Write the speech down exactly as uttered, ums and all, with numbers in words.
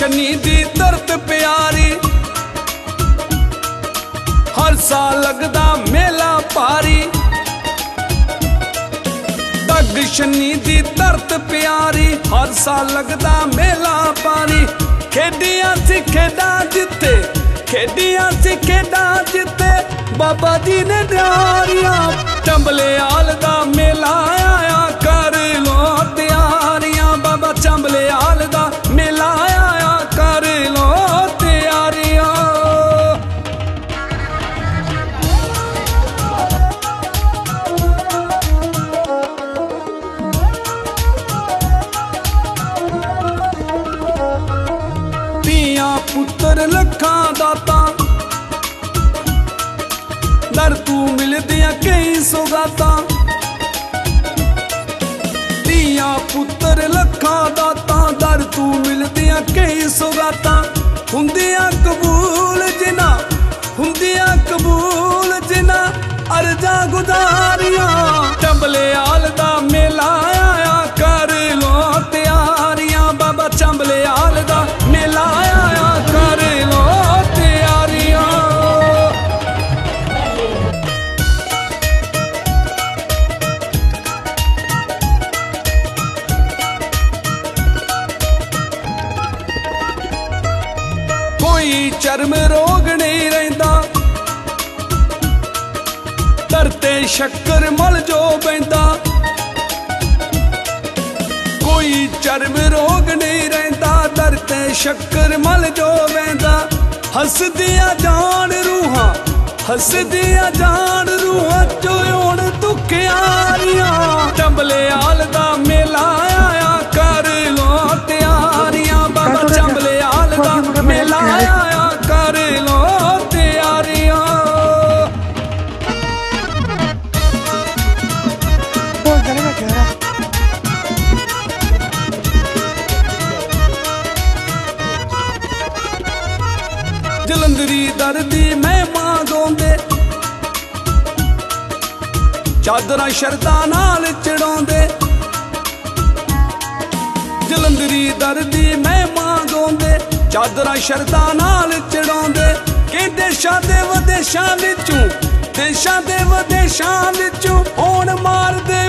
शनि दी तरत प्यारी, हर साल लगदा मेला पारी। डग शनि दी तरत प्यारी, हर साल लगदा मेला पारी। खेडियां सी खेडा जिते, खेडियां सी खेडा जिते बाबा जी ने ड्यारिया। चंबलियाल दा मेला आया, कर लो त्यारिया। बाबा चंबलियाल दा मेला आया, कर लो त्यारिया। तियां पुत्तर लखा दाता, दर तू मिलदियां कई सौगाता। दिया पुत्र लखा दाता, दर तू मिलदियां कई सौगाता। हुंदियां कबूल जिना, हुंदियां कबूल जिना अर्जा गुजारिया। चंबलियाल दा मेला आया, कर लो त्यारियां। बाबा चंबलियाल दा मेला आया, कर लो त्यारियां। कोई चर्म रोग नहीं रहिंदा, तरते शक्कर मल जो बैंदा। कोई चर्म रोग नहीं रहिंदा, तरते शक्कर मल जो बैंदा। हसदियां जान रूहा, हसदियां जान रूहा जो हुण दुखे आरियां। चंबलियाल दा मेला आया, कर लो त्यारियां। बाबा चंबलियाल दा मेला आया, कर लो त्यारियां। जलंधरी दर्दी मैं मां गोंदे, चादरा शरदा नाल चढ़ांदे। जलंधरी दर्दी मैं मां गोंदे, चादरा शरदा नाल चढ़ांदे। के देशां दे विदेशां विचों, देशां दे विदेशां विचों होण मारदे